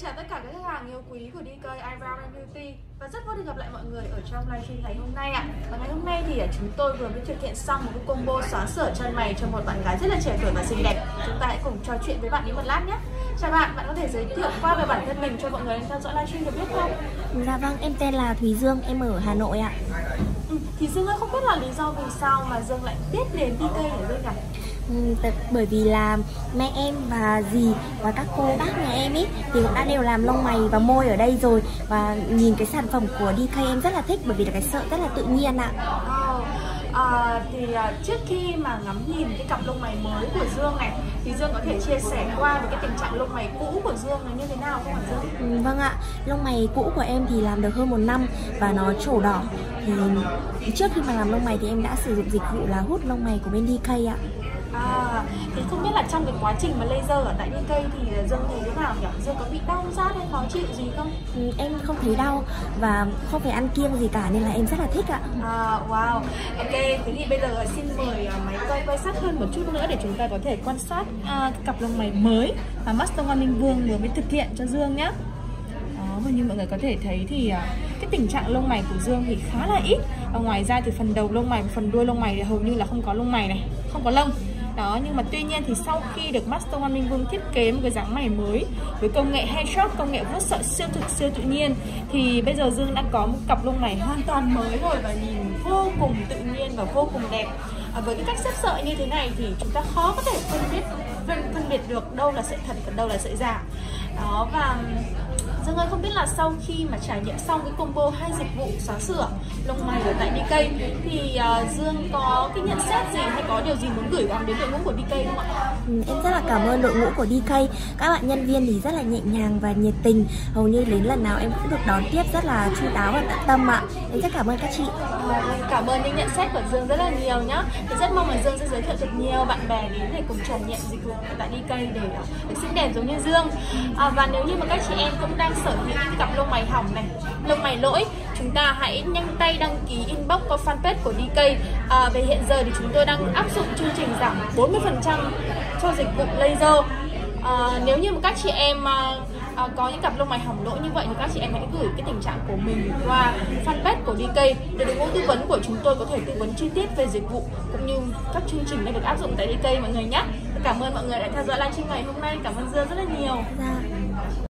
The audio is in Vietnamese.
Xin chào tất cả các khách hàng yêu quý của DK Eyebrows Beauty và rất vui được gặp lại mọi người ở trong livestream ngày hôm nay ạ. Và ngày hôm nay thì chúng tôi vừa mới thực hiện xong một cái combo xóa sửa chân mày cho một bạn gái rất là trẻ tuổi và xinh đẹp. Chúng ta hãy cùng trò chuyện với bạn ấy một lát nhé. Chào bạn, bạn có thể giới thiệu qua về bản thân mình cho mọi người theo dõi livestream được biết không? Dạ vâng, em tên là Thùy Dương, em ở Hà Nội ạ. Thì Dương ơi, không biết là lý do vì sao mà Dương lại biết đến DK của Dương ạ? Bởi vì là mẹ em và dì và các cô bác nhà em ấy thì cũng đã đều làm lông mày và môi ở đây rồi, và nhìn cái sản phẩm của DK em rất là thích bởi vì là cái sợi rất là tự nhiên ạ. Trước khi mà ngắm nhìn cái cặp lông mày mới của Dương này thì Dương có thể chia sẻ qua về cái tình trạng lông mày cũ của Dương nó như thế nào không ạ Dương? Vâng ạ, lông mày cũ của em thì làm được hơn 1 năm và nó trổ đỏ. Thì trước khi mà làm lông mày thì em đã sử dụng dịch vụ là hút lông mày của bên DK ạ. Thì không biết là trong cái quá trình mà laser ở tại DK thì Dương thấy thế nào nhỉ? Dương có bị đau rát hay khó chịu gì không? Em không thấy đau và không phải ăn kiêng gì cả nên là em rất là thích ạ. Wow, ok, thế thì bây giờ xin mời máy quay sát hơn một chút nữa để chúng ta có thể quan sát cặp lông mày mới mà Master Ngoan Minh Vương vừa mới thực hiện cho Dương nhé. Như mọi người có thể thấy thì cái tình trạng lông mày của Dương thì khá là ít, và ngoài ra thì phần đầu lông mày và phần đuôi lông mày thì hầu như là không có lông mày này, không có lông đó. Nhưng mà tuy nhiên thì sau khi được Master Ngoan Minh Vương thiết kế một cái dáng mày mới với công nghệ headshot, công nghệ vuốt sợi siêu thực siêu tự nhiên, thì bây giờ Dương đã có một cặp lông mày hoàn toàn mới rồi và nhìn vô cùng tự nhiên và vô cùng đẹp. Với cái cách xếp sợi như thế này thì chúng ta khó có thể phân biệt được đâu là sợi thật còn đâu là sợi giả đó. Và Dương ơi, không biết là sau khi mà trải nghiệm xong cái combo 2 dịch vụ xóa sửa lông mày ở tại DK thì Dương có cái nhận xét gì hay có điều gì muốn gửi gắm đến đội ngũ của DK không ạ? Em rất là cảm ơn đội ngũ của DK. Các bạn nhân viên thì rất là nhẹ nhàng và nhiệt tình. Hầu như đến lần nào em cũng được đón tiếp rất là chu đáo và tận tâm ạ. Em rất cảm ơn các chị. Cảm ơn những nhận xét của Dương rất là nhiều nhá. Thì rất mong là Dương sẽ giới thiệu được nhiều bạn bè đến để cùng trải nghiệm dịch vụ tại DK để được xinh đẹp giống như Dương. Và nếu như mà các chị em cũng đang sở hữu những cặp lông mày hỏng này, lông mày lỗi, chúng ta hãy nhanh tay đăng ký inbox qua fanpage của DK. Về hiện giờ thì chúng tôi đang áp dụng chương trình giảm 40% cho dịch vụ laser. Nếu như mà các chị em có những cặp lông mày hỏng lỗi như vậy thì các chị em hãy gửi cái tình trạng của mình qua fanpage của DK để đội ngũ tư vấn của chúng tôi có thể tư vấn chi tiết về dịch vụ cũng như các chương trình đang được áp dụng tại DK mọi người nhé. Cảm ơn mọi người đã theo dõi livestream ngày hôm nay. Cảm ơn Dương rất là nhiều.